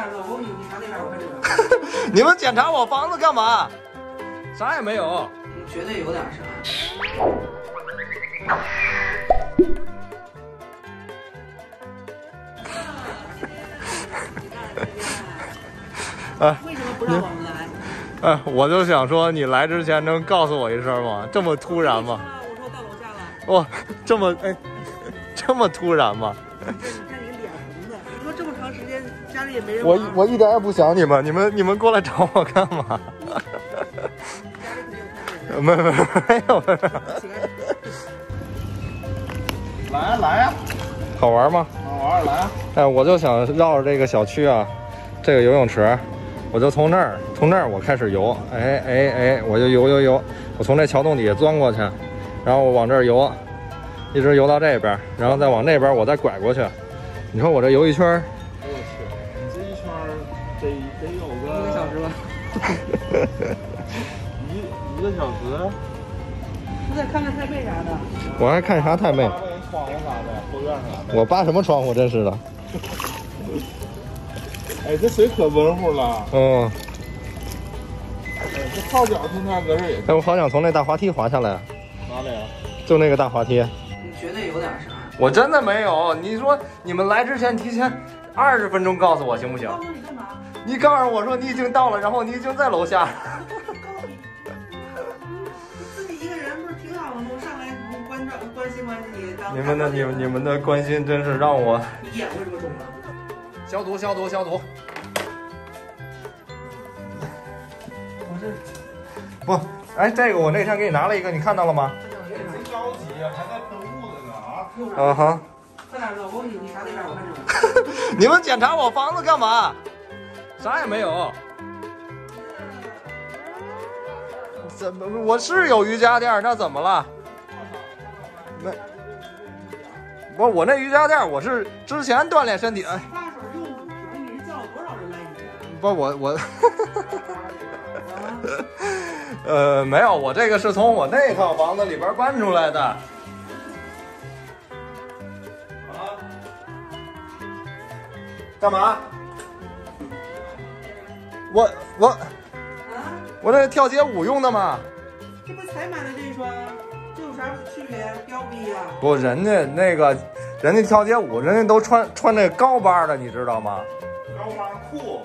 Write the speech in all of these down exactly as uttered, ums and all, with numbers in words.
那儿，老公你你查那边，我看这边。你们检查我房子干嘛？啥也没有。你绝对有点啥。 哎，为什么不让我们来？哎，我就想说，你来之前能告诉我一声吗？这么突然吗？我说到楼下了。哇，这么哎，这么突然吗？你看你脸红的，你说这么长时间家里也没人。我我一点也不想你们，你们你们过来找我干嘛？没没没有没有。来啊来啊！好玩吗？好玩，来啊！哎，我就想绕着这个小区啊，这个游泳池。 我就从那儿，从那儿我开始游，哎哎哎，我就游游游，我从这桥洞底下钻过去，然后我往这儿游，一直游到这边，然后再往那边我再拐过去。你说我这游一圈，我去，你这一圈得得有个一个小时吧，一一个小时。我得看看太妹啥的。我还看啥太妹？窗户啥的，后院啥的。我扒什么窗户？真是的。哎，这水可温乎了。嗯。哎，这泡脚天天搁这儿也。哎，我好想从那大滑梯滑下来。哪里啊？就那个大滑梯。你绝对有点啥？我真的没有。你说你们来之前提前二十分钟告诉我行不行？告诉你干嘛？你告诉我说你已经到了，然后你已经在楼下。自己一个人不是挺好吗？我上来不关照关心关心你。你们的你们你们的关心真是让我。你眼为什么肿了？ 消毒消毒消毒！我这不，哎，这个我那天给你拿了一个，你看到了吗？真着急，还在喷雾子呢啊！啊哈！在哪？老公，你你查那边，我看这边。你们检查我房子干嘛？啥也没有。怎么？我是有瑜伽垫，那怎么了？没。不，我那瑜伽垫我是之前锻炼身体。哎。 不，我我，呃，没有，我这个是从我那套房子里边搬出来的。啊？干嘛？我我，啊？我这跳街舞用的吗？这不才买的这双，这有啥区别？标逼呀！不，人家那个，人家跳街舞，人家都穿穿那高帮的，你知道吗？高帮裤。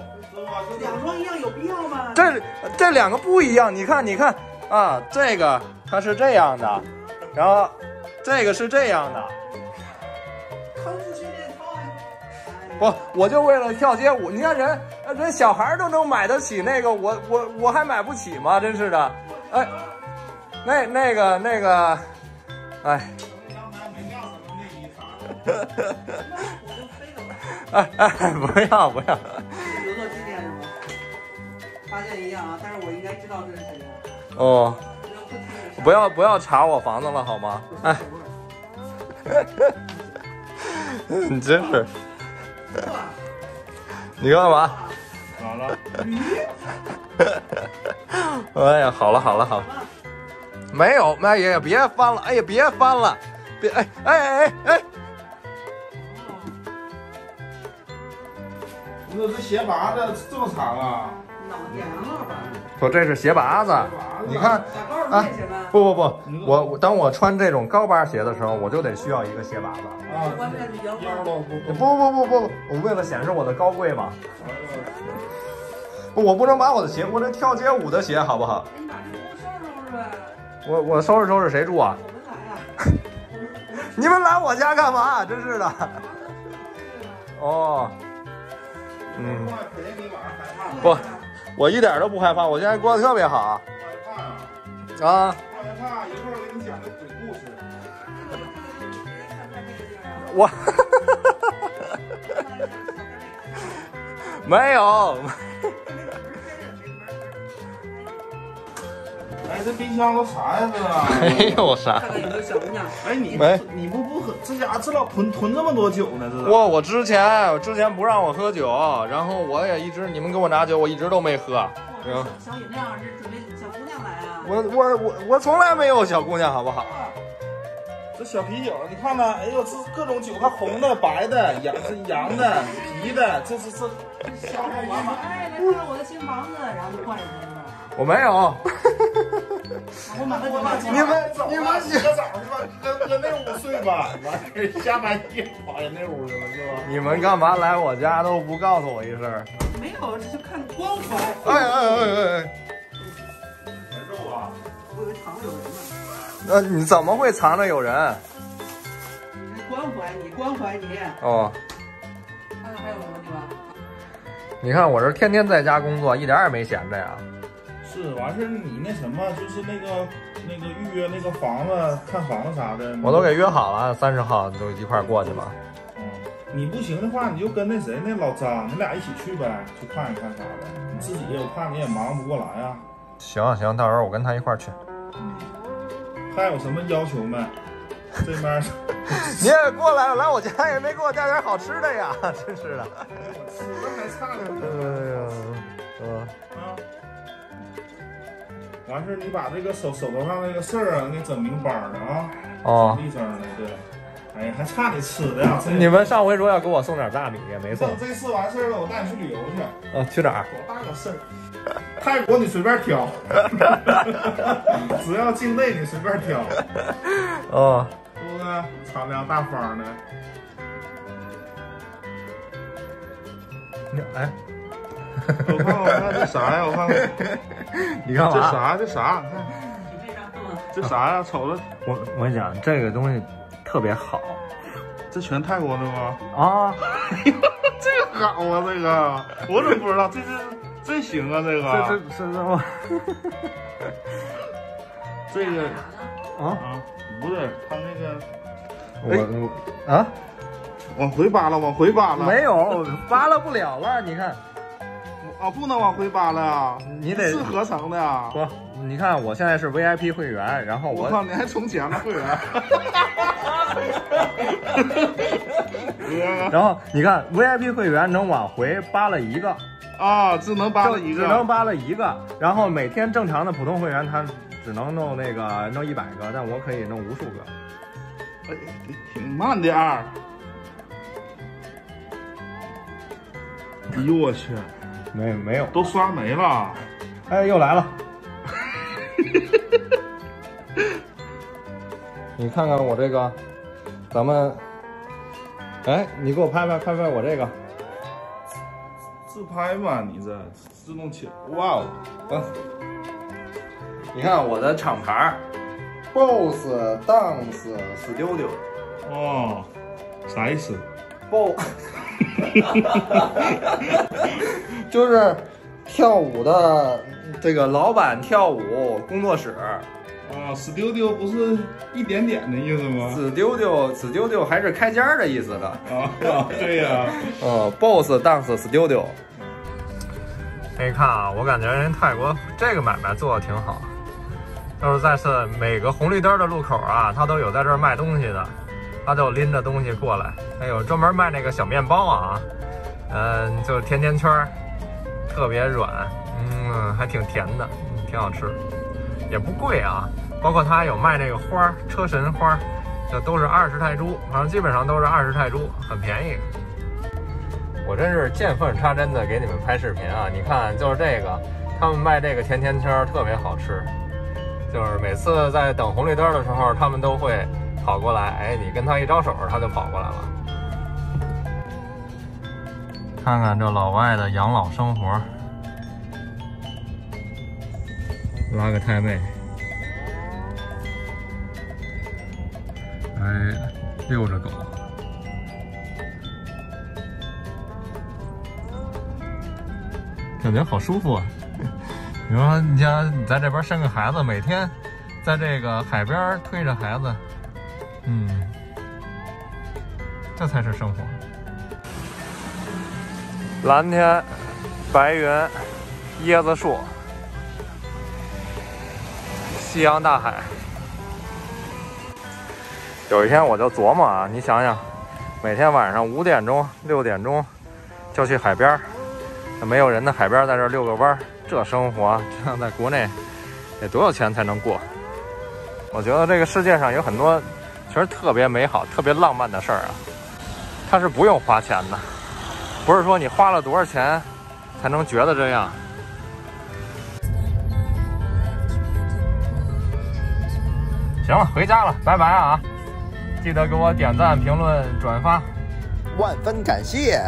两双一样有必要吗？这这两个不一样，你看，你看啊，这个它是这样的，然后这个是这样的。康复训练操呀！我我就为了跳街舞，你看人人小孩都能买得起那个，我我我还买不起吗？真是的，哎，那那个那个，哎。哎哎，不要不要。 发现一样啊，但是我应该知道这是谁的。哦，不要不要查我房子了好吗？哎，你真是，你干嘛？咋了？哎呀，好了好了好了，没有，哎呀别翻了，哎呀别翻了，别哎哎哎哎。哎 你这鞋拔子这么长啊？老娘了吧？不，这是鞋拔子。你看，啊，不不不，我我当我穿这种高帮鞋的时候，我就得需要一个鞋拔子。啊，不不不不不，我为了显示我的高贵嘛。我不能把我的鞋，我这跳街舞的鞋好不好？你把这屋收拾收拾呗。我我收拾收拾，谁住啊？我们来啊。你们来我家干嘛？真是的。哦。 嗯，不，我一点都不害怕，我现在过得特别好。害怕啊！害怕，一会儿给你讲个鬼故事。我，没有。哎，这冰箱都啥样子了？没有啥。哎，你没你不不喝，这家这老囤囤这么多酒呢？这我我之前我之前不让我喝酒，然后我也一直你们给我拿酒，我一直都没喝。我小雨那样是准备小姑娘来啊？我我我我从来没有小姑娘，好不好？这小啤酒，你看看，哎呦，这各种酒，还红的、白的、羊是羊的、啤的，这是这。小的满满。哎，来看我的新房子，然后就换人了。我没有。我买个多大？你们你们洗个澡去吧，搁搁那屋睡吧，完事下半夜跑人那屋去了是吧？你们干嘛来我家都不告诉我一声？没有，就看光头。哎哎哎哎哎！难受啊！我以为藏着有人呢。 那、呃、你怎么会藏着有人？关怀你，关怀你。哦。看看还有什么地方？你看我这天天在家工作，一点也没闲着呀。是，完事你那什么，就是那个那个预约那个房子，看房子啥的，我都给约好了，三十号都一块过去吧。嗯，你不行的话，你就跟那谁那老张，你俩一起去呗，去看一看啥的。你自己我怕你也忙不过来啊。行行，到时候我跟他一块去。嗯。 还有什么要求没？这边你也过来了，来我家也没给我带点好吃的呀，真是的。我吃的还差点呢。哎呀，啊。完事你把这个手手头上那个事儿啊，给整明白了啊。哦。整一整的，对。哎呀，还差你吃的呀。你们上回说要给我送点大米，也没送。等这次完事儿了，我带你去旅游去。啊，去哪儿？多大个事儿？ 泰国你随便挑，只要境内你随便挑，哦，是不是？敞亮大方的。你哎，我看我看这啥呀？我看看，你看这啥？这啥？这啥呀？瞅着我，我跟你讲，这个东西特别好。这全泰国的吗？啊，这个好啊，这个我怎么不知道？这是。 真行啊，这个这这这我，这个啊啊，不是他那个，我我啊，往回扒拉，往回扒拉，没有扒拉不了了，你看，啊不能往回扒拉啊，你得是合成的呀，不，你看我现在是 V I P 会员，然后我靠，你还充钱了会员。然后你看 V I P 会员能往回扒拉一个。 啊，只能扒拉一个，只能扒拉一个。然后每天正常的普通会员，他只能弄那个弄一百个，但我可以弄无数个。哎，挺慢点儿。哎呦我去，没没有，都刷没了。哎，又来了。你看看我这个，咱们，哎，你给我拍拍拍拍我这个。 自拍吧，你这自动切，哇哦！嗯，你看我的厂牌 ，Boss Dance Studio。哦，啥意思 ？Boss， 就是跳舞的这个老板跳舞工作室。啊 ，Studio 不是一点点的意思吗 ？Studio Studio 还是开间的意思的。啊，对呀。呃 ，Boss Dance Studio。 你看啊，我感觉人泰国这个买卖做的挺好，就是在是每个红绿灯的路口啊，他都有在这儿卖东西的，他就拎着东西过来。哎呦，专门卖那个小面包啊，嗯、呃，就是甜甜圈，特别软，嗯，还挺甜的，挺好吃，也不贵啊。包括他有卖那个花，车神花，这都是二十泰铢，反正基本上都是二十泰铢，很便宜。 我真是见缝插针的给你们拍视频啊！你看，就是这个，他们卖这个甜甜圈特别好吃，就是每次在等红绿灯的时候，他们都会跑过来，哎，你跟他一招手，他就跑过来了。看看这老外的养老生活，拉个太妹，哎，遛着狗。 感觉好舒服啊！你说你家你在这边生个孩子，每天在这个海边推着孩子，嗯，这才是生活。蓝天、白云、椰子树、夕阳大海。有一天我就琢磨啊，你想想，每天晚上五点钟、六点钟就去海边。 没有人的海边，在这遛个弯，这生活这样在国内得多少钱才能过？我觉得这个世界上有很多其实特别美好、特别浪漫的事儿啊。它是不用花钱的，不是说你花了多少钱才能觉得这样。行了，回家了，拜拜啊！记得给我点赞、评论、转发，万分感谢。